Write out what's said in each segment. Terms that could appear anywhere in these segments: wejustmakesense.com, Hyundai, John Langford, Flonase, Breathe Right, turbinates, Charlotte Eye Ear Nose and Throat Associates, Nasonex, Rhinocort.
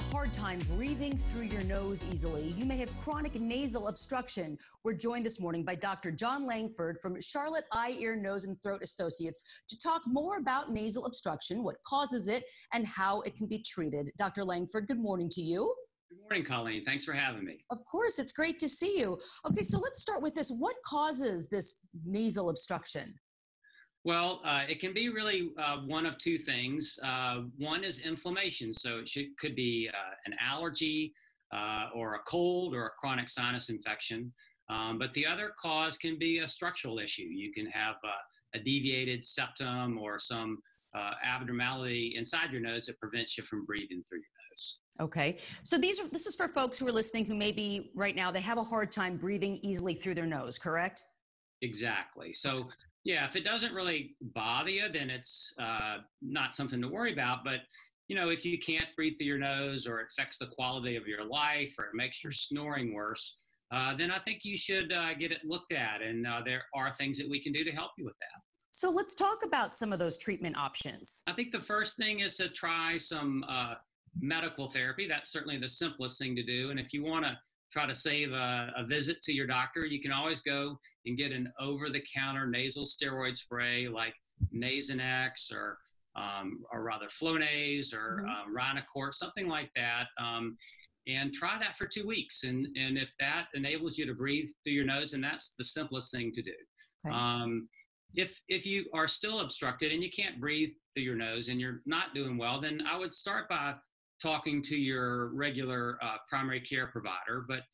a hard time breathing through your nose easily, you may have chronic nasal obstruction. We're joined this morning by Dr. John Langford from Charlotte Eye, Ear, Nose, and Throat Associates to talk more about nasal obstruction, what causes it, and how it can be treated. Dr. Langford, good morning to you. Good morning, Colleen. Thanks for having me. Of course. It's great to see you. Okay, so let's start with this. What causes this nasal obstruction? Well, it can be really one of two things. One is inflammation, so it could be an allergy or a cold or a chronic sinus infection. But the other cause can be a structural issue. You can have a deviated septum or some abnormality inside your nose that prevents you from breathing through your nose. Okay, so this is for folks who are listening who maybe right now they have a hard time breathing easily through their nose, correct? Exactly. So. Yeah, if it doesn't really bother you, then it's not something to worry about. But, you know, if you can't breathe through your nose or it affects the quality of your life or it makes your snoring worse, then I think you should get it looked at. And there are things that we can do to help you with that. So let's talk about some of those treatment options. I think the first thing is to try some medical therapy. That's certainly the simplest thing to do. And if you want to try to save a visit to your doctor, you can always go and get an over-the-counter nasal steroid spray like Nasonex or rather Flonase or Rhinocort, something like that, and try that for 2 weeks. And if that enables you to breathe through your nose, and that's the simplest thing to do. Okay. If you are still obstructed and you can't breathe through your nose and you're not doing well, then I would start by talking to your regular primary care provider. But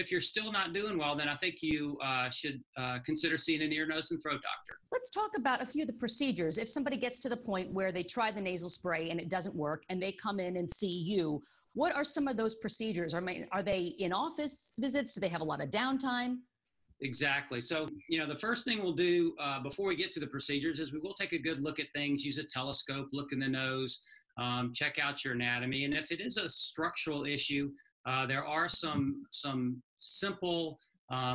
if you're still not doing well, then I think you should consider seeing an ear, nose, and throat doctor. Let's talk about a few of the procedures. If somebody gets to the point where they try the nasal spray and it doesn't work and they come in and see you, what are some of those procedures? Are they in office visits? Do they have a lot of downtime? Exactly. So, you know, the first thing we'll do before we get to the procedures is we will take a good look at things, use a telescope, look in the nose, check out your anatomy. And if it is a structural issue, there are some simple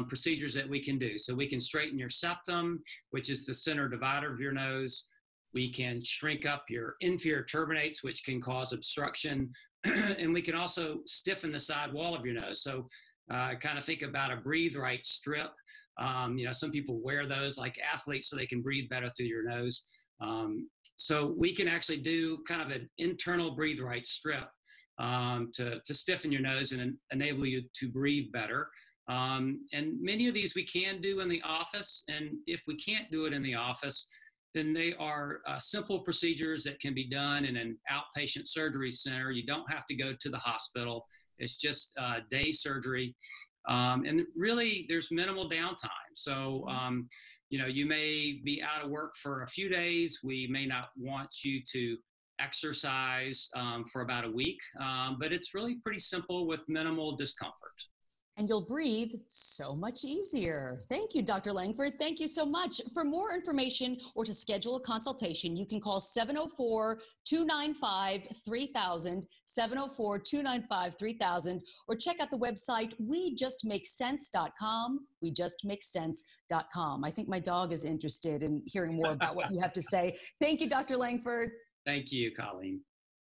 procedures that we can do. So we can straighten your septum, which is the center divider of your nose. We can shrink up your inferior turbinates, which can cause obstruction. And we can also stiffen the side wall of your nose. So kind of think about a Breathe Right strip. You know, some people wear those like athletes so they can breathe better through your nose. So we can actually do kind of an internal Breathe Right strip to stiffen your nose and enable you to breathe better. And many of these we can do in the office. And if we can't do it in the office, then they are simple procedures that can be done in an outpatient surgery center. You don't have to go to the hospital. It's just day surgery. And really, there's minimal downtime. So, you know, you may be out of work for a few days. We may not want you to exercise for about a week, but it's really pretty simple with minimal discomfort. And you'll breathe so much easier. Thank you, Dr. Langford. Thank you so much. For more information or to schedule a consultation, you can call 704-295-3000, 704-295-3000, or check out the website wejustmakesense.com, wejustmakesense.com. I think my dog is interested in hearing more about what you have to say. Thank you, Dr. Langford. Thank you, Colleen.